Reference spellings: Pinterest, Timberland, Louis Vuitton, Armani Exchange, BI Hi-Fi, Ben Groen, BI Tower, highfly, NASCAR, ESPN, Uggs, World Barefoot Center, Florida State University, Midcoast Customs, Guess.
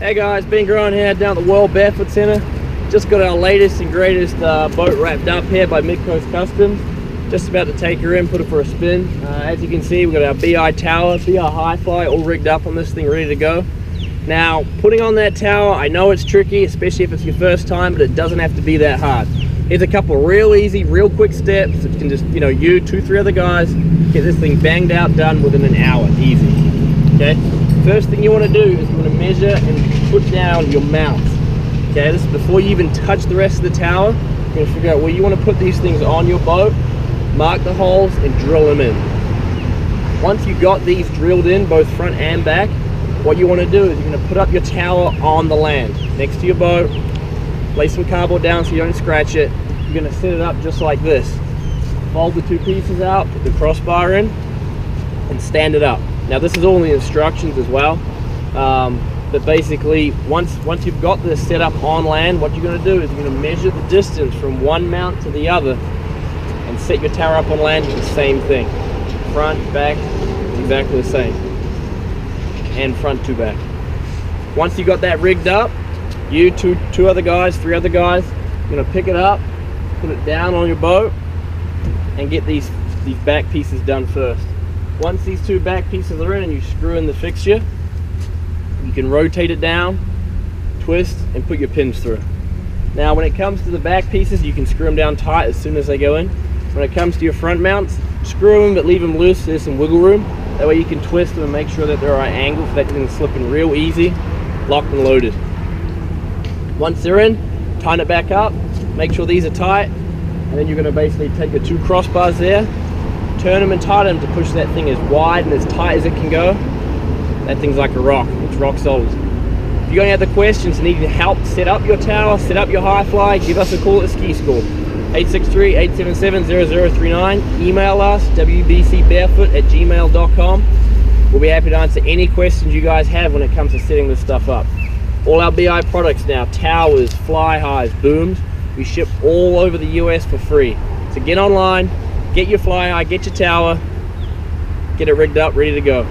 Hey guys, Ben Groen here down at the World Barefoot Center. Just got our latest and greatest boat wrapped up here by Midcoast Customs. Just about to take her in, put her for a spin. As you can see, we've got our BI Tower, BI Hi-Fi all rigged up on this thing, ready to go. Now, putting on that tower, I know it's tricky, especially if it's your first time, but it doesn't have to be that hard. It's a couple of real easy, real quick steps. You can just, you, two, three other guys, get this thing banged out, done within an hour, easy, okay? First thing you want to do is you want to measure and put down your mount. Okay, this is before you even touch the rest of the tower. You're going to figure out where you want to put these things on your boat, mark the holes and drill them in. Once you've got these drilled in, both front and back, what you want to do is you're going to put up your tower on the land, next to your boat, lay some cardboard down so you don't scratch it. You're going to set it up just like this. Fold the two pieces out, put the crossbar in, and stand it up. Now this is all in the instructions as well, but basically once you've got this set up on land, what you're going to do is you're going to measure the distance from one mount to the other and set your tower up on land with the same thing. Front, back, exactly the same. And front to back. Once you've got that rigged up, you, two other guys, three other guys, you're going to pick it up, put it down on your boat, and get these back pieces done first. Once these two back pieces are in and you screw in the fixture, you can rotate it down, twist, and put your pins through. Now when it comes to the back pieces, you can screw them down tight as soon as they go in. When it comes to your front mounts, screw them but leave them loose, so there's some wiggle room. That way you can twist them and make sure that they're right angle, so that thing is slipping real easy, locked and loaded. Once they're in, tighten it back up, make sure these are tight, and then you're going to basically take the two crossbars there, turn them and tighten them to push that thing as wide and as tight as it can go. That thing's like a rock, it's rock solid. If you've got any other questions and need help set up your tower, set up your hi-fi, give us a call at Ski School. 863-877-0039, email us, wbcbarefoot@gmail.com. We'll be happy to answer any questions you guys have when it comes to setting this stuff up. All our BI products now, towers, fly highs, booms, we ship all over the US for free. So get online, get your fly high, get your tower, get it rigged up, ready to go.